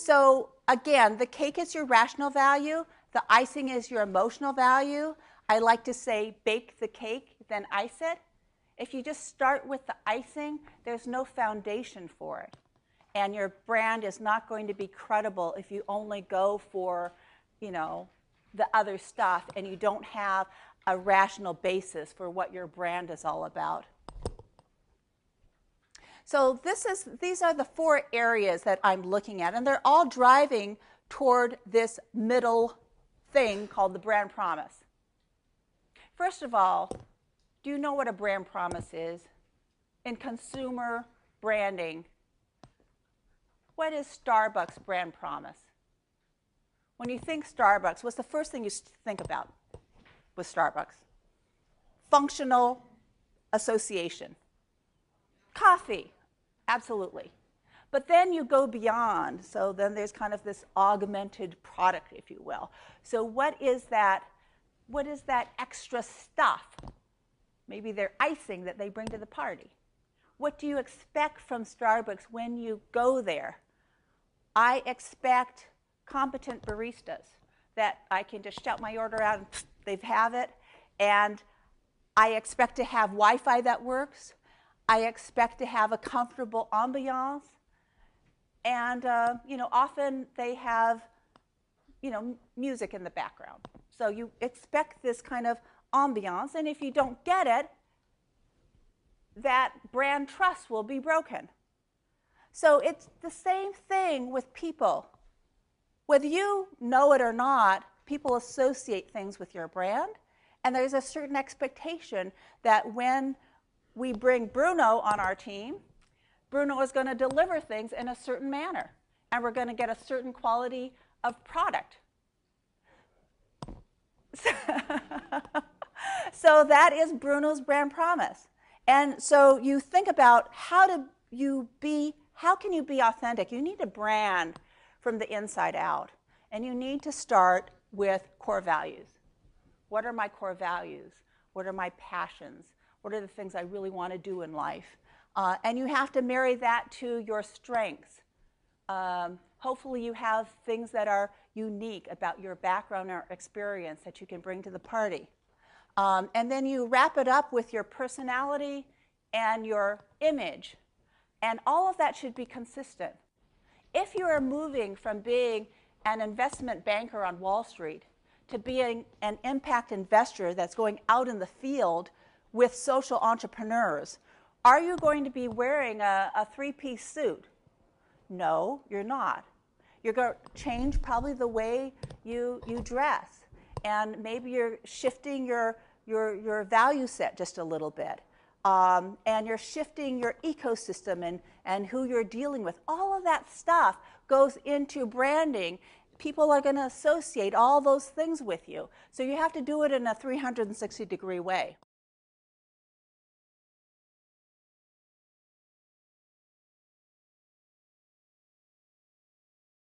So again, the cake is your rational value. The icing is your emotional value. I like to say bake the cake, then ice it. If you just start with the icing, there's no foundation for it. And your brand is not going to be credible if you only go for, you know, the other stuff and you don't have a rational basis for what your brand is all about. So these are the four areas that I'm looking at, and they're all driving toward this middle thing called the brand promise. First of all, do you know what a brand promise is? In consumer branding, what is Starbucks' brand promise? When you think Starbucks, what's the first thing you think about with Starbucks? Functional association. Coffee, absolutely. But then you go beyond, so then there's kind of this augmented product, if you will. So what is that extra stuff? Maybe their icing that they bring to the party. What do you expect from Starbucks when you go there? I expect competent baristas that I can just shout my order out and they have it. And I expect to have Wi-Fi that works. I expect to have a comfortable ambiance. And you know, often they have, you know, music in the background. So you expect this kind of ambiance, and if you don't get it, that brand trust will be broken. So it's the same thing with people. Whether you know it or not, people associate things with your brand, and there's a certain expectation that when we bring Bruno on our team, Bruno is going to deliver things in a certain manner, and we're going to get a certain quality of product. So that is Bruno's brand promise. And so you think about how can you be authentic? You need a brand from the inside out, and you need to start with core values. What are my core values? What are my passions? What are the things I really want to do in life? And you have to marry that to your strengths. Hopefully you have things that are unique about your background or experience that you can bring to the party. And then you wrap it up with your personality and your image. And all of that should be consistent. If you are moving from being an investment banker on Wall Street to being an impact investor that's going out in the field with social entrepreneurs, are you going to be wearing a three-piece suit? No, you're not. You're going to change probably the way you dress, and maybe you're shifting your value set just a little bit, and you're shifting your ecosystem and who you're dealing with. All of that stuff goes into branding. People are going to associate all those things with you, so you have to do it in a 360-degree way.